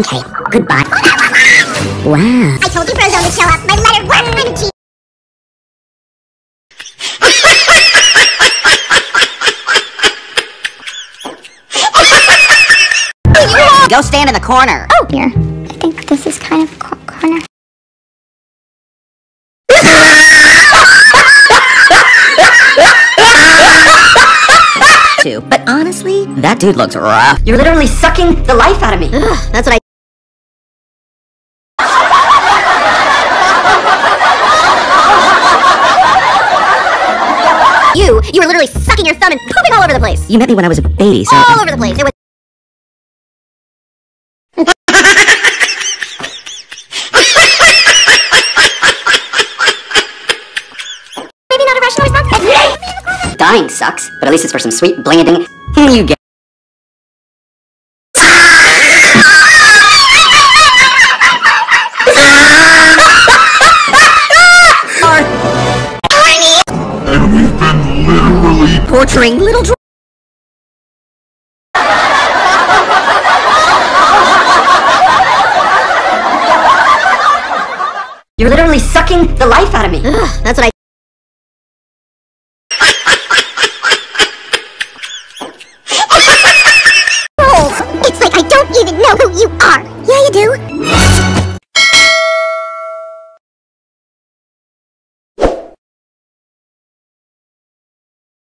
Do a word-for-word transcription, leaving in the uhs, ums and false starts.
Okay, goodbye. Wow. I told you Brozone would show up. My letter worked. I'm a genius. Go stand in the corner. Oh, here. I think this is kind of cor corner. But honestly, that dude looks rough. You're literally sucking the life out of me. Ugh, that's what I... You, you were literally sucking your thumb and pooping all over the place. You met me when I was a baby, so... All over the place. It was... Dying sucks, but at least it's for some sweet blanding. You get. And we've been literally torturing little. Dr You're literally sucking the life out of me. Ugh, that's what I. It's like I don't even know who you are. Yeah, you do.